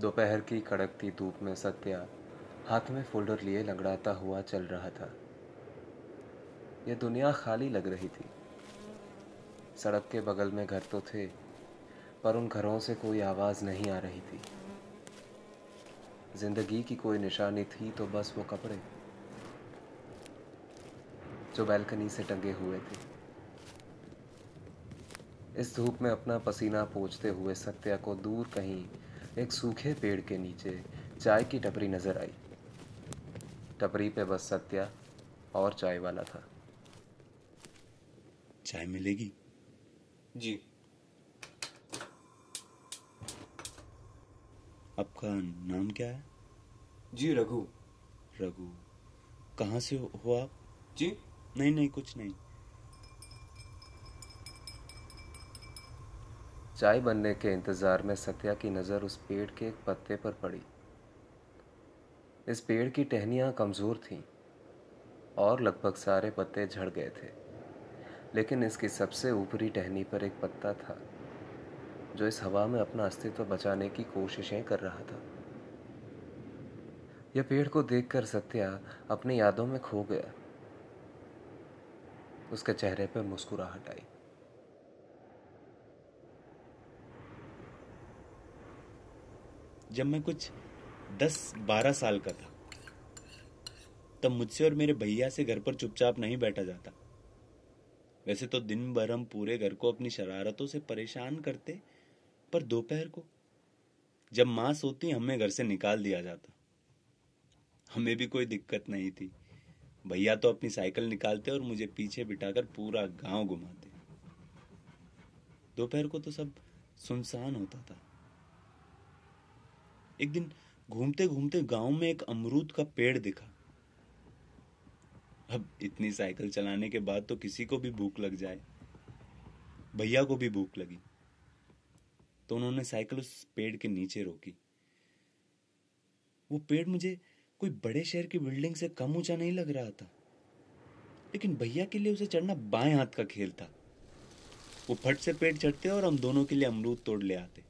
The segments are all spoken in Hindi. दोपहर की कड़कती धूप में सत्या हाथ में फोल्डर लिए लंगड़ाता हुआ चल रहा था। यह दुनिया खाली लग रही थी। सड़क के बगल में घर तो थे, पर उन घरों से कोई आवाज़ नहीं आ रही थी। जिंदगी की कोई निशानी थी तो बस वो कपड़े जो बैल्कनी से टंगे हुए थे। इस धूप में अपना पसीना पोंछते हुए सत्या को दूर कहीं एक सूखे पेड़ के नीचे चाय की टपरी नजर आई। टपरी पे बस सत्या और चाय वाला था। चाय मिलेगी? जी। आपका नाम क्या है? जी रघु। रघु, कहाँ से हो आप? जी नहीं नहीं, कुछ नहीं। चाय बनने के इंतजार में सत्या की नज़र उस पेड़ के एक पत्ते पर पड़ी। इस पेड़ की टहनियाँ कमज़ोर थीं और लगभग सारे पत्ते झड़ गए थे, लेकिन इसकी सबसे ऊपरी टहनी पर एक पत्ता था जो इस हवा में अपना अस्तित्व बचाने की कोशिशें कर रहा था। यह पेड़ को देखकर सत्या अपनी यादों में खो गया। उसके चेहरे पर मुस्कुराहट आई। जब मैं कुछ 10-12 साल का था, तब मुझसे और मेरे भैया से घर पर चुपचाप नहीं बैठा जाता। वैसे तो दिन भर हम पूरे घर को अपनी शरारतों से परेशान करते, पर दोपहर को जब माँ सोती हमें घर से निकाल दिया जाता। हमें भी कोई दिक्कत नहीं थी। भैया तो अपनी साइकिल निकालते और मुझे पीछे बिठाकर पूरा गांव घुमाते। दोपहर को तो सब सुनसान होता था। एक दिन घूमते घूमते गांव में एक अमरूद का पेड़ दिखा। अब इतनी साइकिल चलाने के बाद तो किसी को भी भूख लग जाए। भैया को भी भूख लगी तो उन्होंने साइकिल उस पेड़ के नीचे रोकी। वो पेड़ मुझे कोई बड़े शहर की बिल्डिंग से कम ऊंचा नहीं लग रहा था, लेकिन भैया के लिए उसे चढ़ना बाएं हाथ का खेल था। वो फट से पेड़ चढ़ते और हम दोनों के लिए अमरूद तोड़ ले आते।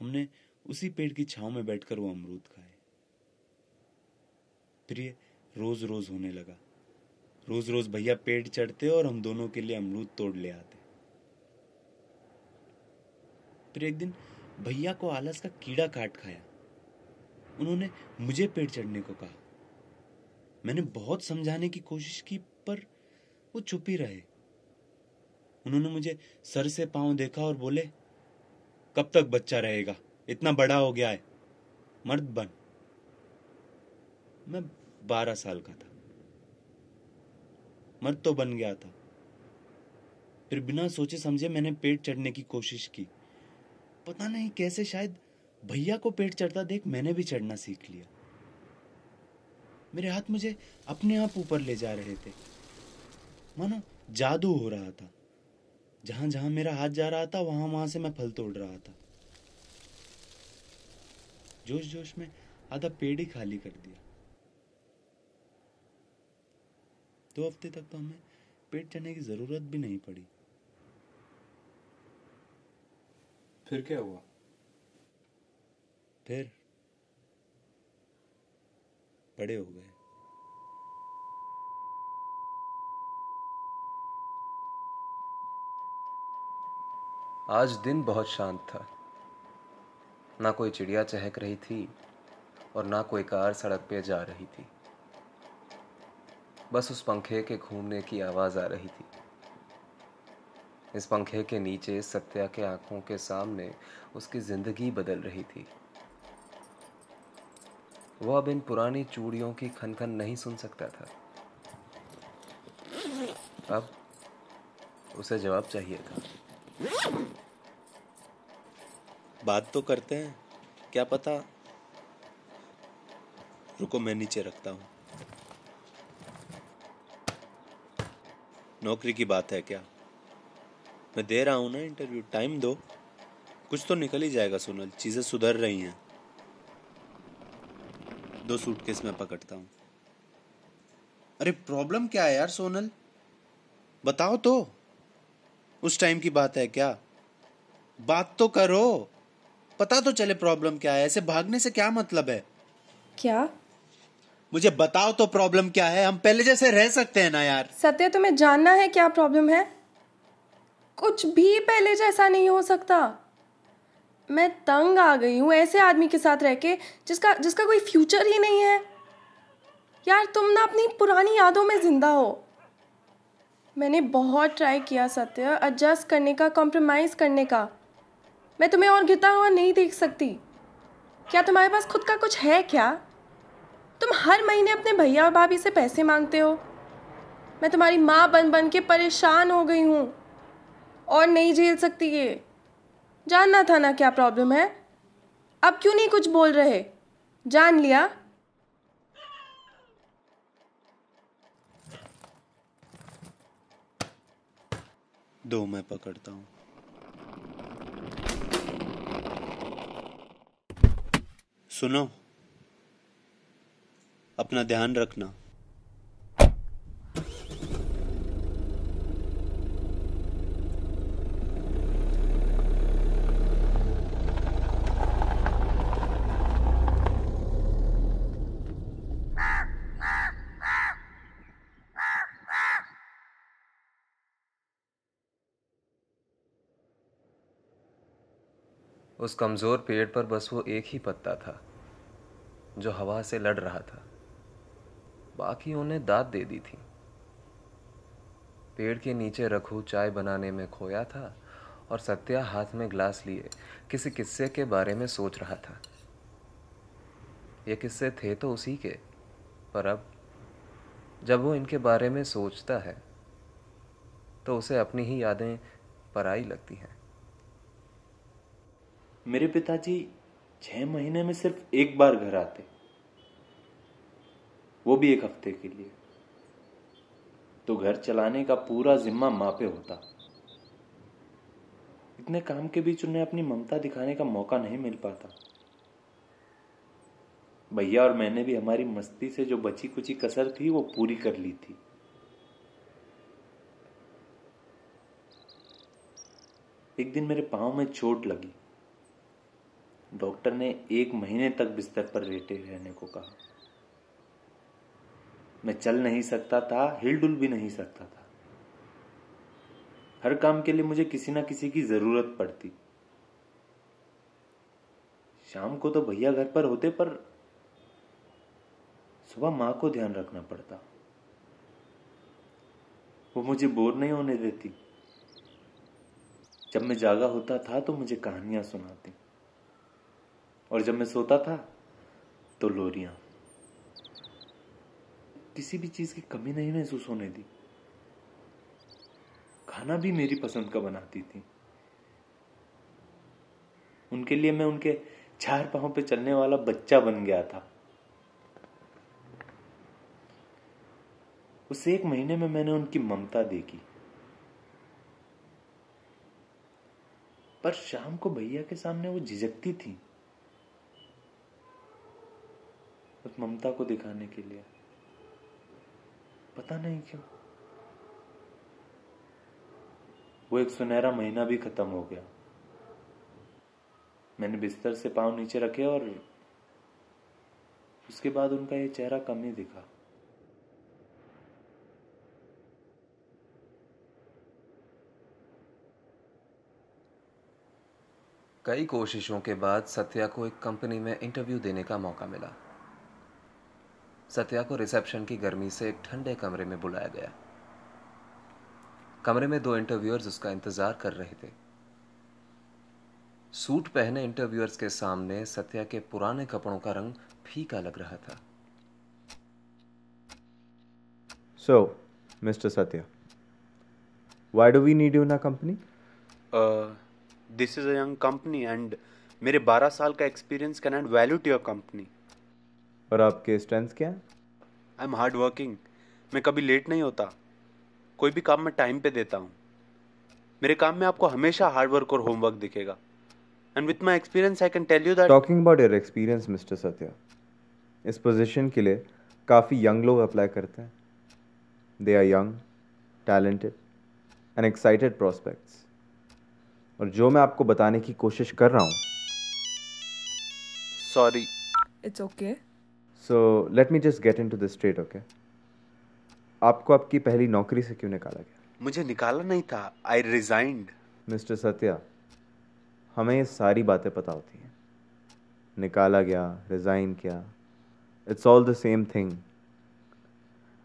हमने उसी पेड़ की छांव में बैठकर वो अमरूद खाए। प्रिय रोज रोज होने लगा। रोज रोज भैया पेड़ चढ़ते और हम दोनों के लिए अमरूद तोड़ ले आते। फिर एक दिन भैया को आलस का कीड़ा काट खाया। उन्होंने मुझे पेड़ चढ़ने को कहा। मैंने बहुत समझाने की कोशिश की, पर वो चुप ही रहे। उन्होंने मुझे सर से पांव देखा और बोले, कब तक बच्चा रहेगा, इतना बड़ा हो गया है, मर्द बन। मैं 12 साल का था। मर्द तो बन गया था। फिर बिना सोचे समझे मैंने पेड़ चढ़ने की कोशिश की। पता नहीं कैसे, शायद भैया को पेड़ चढ़ता देख मैंने भी चढ़ना सीख लिया। मेरे हाथ मुझे अपने आप ऊपर ले जा रहे थे, मानो जादू हो रहा था। जहां जहां मेरा हाथ जा रहा था, वहां वहां से मैं फल तोड़ रहा था। जोश जोश में आधा पेड़ ही खाली कर दिया। 2 हफ्ते तक तो हमें पेड़ चढ़ने की जरूरत भी नहीं पड़ी। फिर क्या हुआ? फिर बड़े हो गए। आज दिन बहुत शांत था। ना कोई चिड़िया चहक रही थी और ना कोई कार सड़क पे जा रही थी। बस उस पंखे के घूमने की आवाज़ आ रही थी। इस पंखे के नीचे सत्या के आंखों के सामने उसकी ज़िंदगी बदल रही थी। वह अब इन पुरानी चूड़ियों की खनखन नहीं सुन सकता था। अब उसे जवाब चाहिए था। बात तो करते हैं, क्या पता। रुको, मैं नीचे रखता हूँ। नौकरी की बात है क्या? मैं दे रहा हूँ ना इंटरव्यू, टाइम दो, कुछ तो निकल ही जाएगा। सोनल, चीज़ें सुधर रही हैं। 2 सूटकेस मैं पकड़ता हूँ। अरे प्रॉब्लम क्या है यार सोनल, बताओ तो। उस टाइम की बात है क्या? बात तो करो। पता तो चले प्रॉब्लम क्या है, ऐसे भागने से क्या मतलब है? क्या? मुझे बताओ तो प्रॉब्लम क्या है, हम पहले जैसे रह सकते हैं ना यार। सत्य, तुम्हें जानना है क्या प्रॉब्लम है? कुछ भी पहले जैसा नहीं हो सकता। मैं तंग आ गई हूँ ऐसे आदमी के साथ रह के जिसका कोई फ्यूचर ही नहीं है। यार तुम ना अपनी पुरानी यादों में जिंदा हो। मैंने बहुत ट्राई किया सत्य, एडजस्ट करने का, कॉम्प्रोमाइज़ करने का। मैं तुम्हें और गिरता हुआ नहीं देख सकती। क्या तुम्हारे पास खुद का कुछ है क्या? तुम हर महीने अपने भैया और भाभी से पैसे मांगते हो। मैं तुम्हारी माँ बन बन के परेशान हो गई हूँ और नहीं झेल सकती ये। जानना था ना क्या प्रॉब्लम है, अब क्यों नहीं कुछ बोल रहे? जान लिया? दो मैं पकड़ता हूँ। सुनो, अपना ध्यान रखना। उस कमज़ोर पेड़ पर बस वो एक ही पत्ता था जो हवा से लड़ रहा था, बाकी उन्हें दाद दे दी थी। पेड़ के नीचे रखू चाय बनाने में खोया था और सत्या हाथ में ग्लास लिए किसी किस्से के बारे में सोच रहा था। ये किस्से थे तो उसी के, पर अब जब वो इनके बारे में सोचता है तो उसे अपनी ही यादें पराई लगती हैं। मेरे पिताजी 6 महीने में सिर्फ एक बार घर आते, वो भी 1 हफ्ते के लिए। तो घर चलाने का पूरा जिम्मा माँ पे होता। इतने काम के बीच उन्हें अपनी ममता दिखाने का मौका नहीं मिल पाता। भैया और मैंने भी हमारी मस्ती से जो बची कुची कसर थी वो पूरी कर ली थी। एक दिन मेरे पाँव में चोट लगी। डॉक्टर ने 1 महीने तक बिस्तर पर लेटे रहने को कहा। मैं चल नहीं सकता था, हिलडुल भी नहीं सकता था। हर काम के लिए मुझे किसी ना किसी की जरूरत पड़ती। शाम को तो भैया घर पर होते, पर सुबह माँ को ध्यान रखना पड़ता। वो मुझे बोर नहीं होने देती। जब मैं जागा होता था तो मुझे कहानियां सुनाती, और जब मैं सोता था तो लोरियां। किसी भी चीज की कमी नहीं महसूस होने दी। खाना भी मेरी पसंद का बनाती थी। उनके लिए मैं उनके 4 पांव पे चलने वाला बच्चा बन गया था। उस 1 महीने में मैंने उनकी ममता देखी। पर शाम को भैया के सामने वो झिझकती थी उस ममता को दिखाने के लिए, पता नहीं क्यों। वो एक सुनहरा महीना भी खत्म हो गया। मैंने बिस्तर से पांव नीचे रखे और उसके बाद उनका ये चेहरा कम ही दिखा। कई कोशिशों के बाद सत्या को एक कंपनी में इंटरव्यू देने का मौका मिला। सत्या को रिसेप्शन की गर्मी से एक ठंडे कमरे में बुलाया गया। कमरे में 2 इंटरव्यूअर्स उसका इंतजार कर रहे थे। सूट पहने इंटरव्यूअर्स के सामने सत्या के पुराने कपड़ों का रंग फीका लग रहा था। So, Mr. Satya, why do we need you in our company? This is a young company and मेरे 12 साल का experience can add value to your company. और आपके स्ट्रेंथ्स क्या हैं? I am hard working. मैं कभी लेट नहीं होता। कोई भी काम मैं टाइम पे देता हूँ। मेरे काम में आपको हमेशा हार्ड वर्क और होमवर्क दिखेगा। And with my experience I can tell you that. Talking about your experience mister Satya, इस पोजीशन के लिए काफ़ी यंग लोग अप्लाई करते हैं। They are young, talented and excited prospects. और जो मैं आपको बताने की कोशिश कर रहा हूँ Sorry. It's okay. So let me just get into this straight, okay? आपको आपकी पहली नौकरी से क्यों निकाला गया? मुझे निकाला नहीं था. I resigned. Mr. Satya, हमें ये सारी बातें पता होती हैं. निकाला गया, resign किया. It's all the same thing.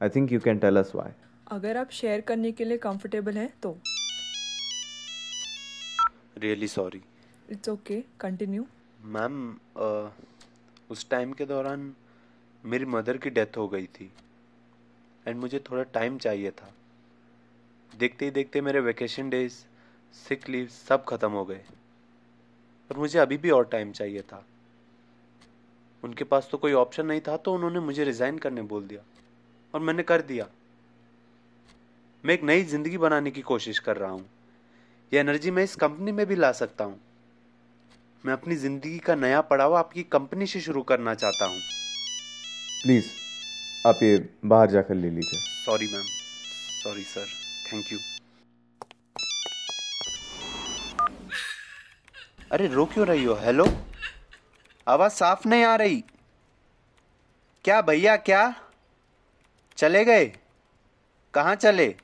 I think you can tell us why. अगर आप शेयर करने के लिए comfortable हैं तो. Really sorry. It's okay. Continue. Ma'am, उस टाइम के दौरान मेरी मदर की डेथ हो गई थी एंड मुझे थोड़ा टाइम चाहिए था. देखते ही देखते मेरे वेकेशन डेज, सिक लीव सब ख़त्म हो गए, पर मुझे अभी भी और टाइम चाहिए था. उनके पास तो कोई ऑप्शन नहीं था, तो उन्होंने मुझे रिज़ाइन करने बोल दिया और मैंने कर दिया. मैं एक नई ज़िंदगी बनाने की कोशिश कर रहा हूँ. ये एनर्जी मैं इस कंपनी में भी ला सकता हूँ. मैं अपनी ज़िंदगी का नया पड़ाव आपकी कंपनी से शुरू करना चाहता हूँ. प्लीज़ आप ये बाहर जाकर ले लीजिए. Sorry ma'am. Sorry sir. Thank you. अरे रो क्यों रही हो? हेलो, आवाज़ साफ नहीं आ रही. क्या भैया, क्या चले गए? कहाँ चले?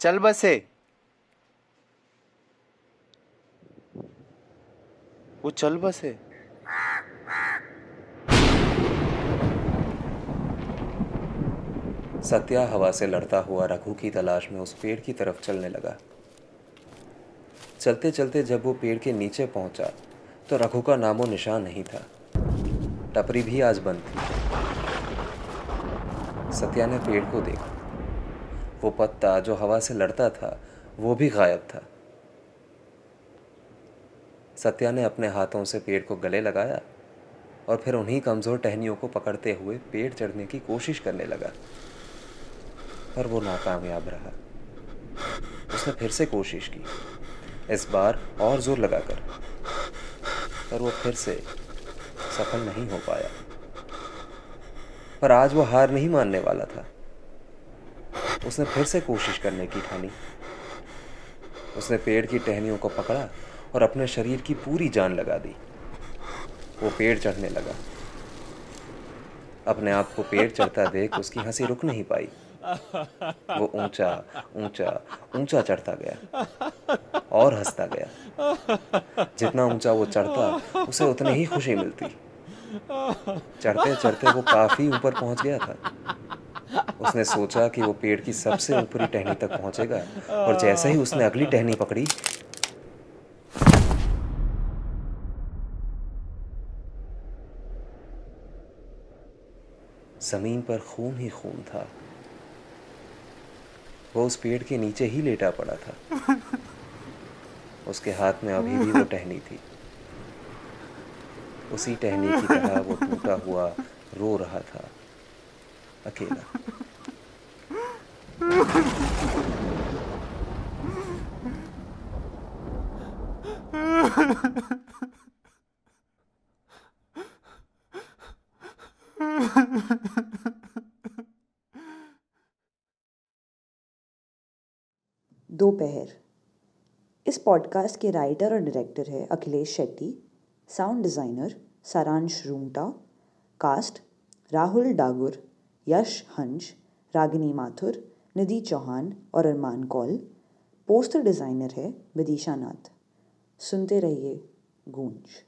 चल बसे. वो चल बसे. सत्या हवा से लड़ता हुआ रघु की तलाश में उस पेड़ की तरफ चलने लगा. चलते चलते जब वो पेड़ के नीचे पहुंचा तो रघु का नामो निशान नहीं था. टपरी भी आज बंद थी. सत्या ने पेड़ को देखा. वो पत्ता जो हवा से लड़ता था वो भी गायब था. सत्या ने अपने हाथों से पेड़ को गले लगाया और फिर उन्हीं कमज़ोर टहनियों को पकड़ते हुए पेड़ चढ़ने की कोशिश करने लगा, पर वो नाकामयाब रहा. उसने फिर से कोशिश की, इस बार और जोर लगाकर, पर वो फिर से सफल नहीं हो पाया. पर आज वो हार नहीं मानने वाला था. उसने फिर से कोशिश करने की ठानी. उसने पेड़ की टहनियों को पकड़ा और अपने शरीर की पूरी जान लगा दी. वो पेड़ चढ़ने लगा. अपने आप को पेड़ चढ़ता देख उसकी हंसी रुक नहीं पाई. वो ऊंचा ऊंचा ऊंचा चढ़ता गया और हंसता गया. जितना ऊंचा वो चढ़ता उसे उतनी ही खुशी मिलती. चढ़ते चढ़ते वो काफी ऊपर पहुंच गया था. उसने सोचा कि वो पेड़ की सबसे ऊपरी टहनी तक पहुंचेगा, और जैसे ही उसने अगली टहनी पकड़ी, ज़मीन पर खून ही खून था. वो उस पेड़ के नीचे ही लेटा पड़ा था. उसके हाथ में अभी भी वो टहनी थी. उसी टहनी की तरह वो टूटा हुआ रो रहा था, अकेला. दोपहर. इस पॉडकास्ट के राइटर और डायरेक्टर है Akhilesh Shetty, sound designer Saransh Rungta, cast Rahul Dagur, Yash Hanj, Ragini Mathur, Nidhi Chauhan और अरमान कौल, पोस्टर डिज़ाइनर है बिदिशा नाथ. सुनते रहिए गूंज.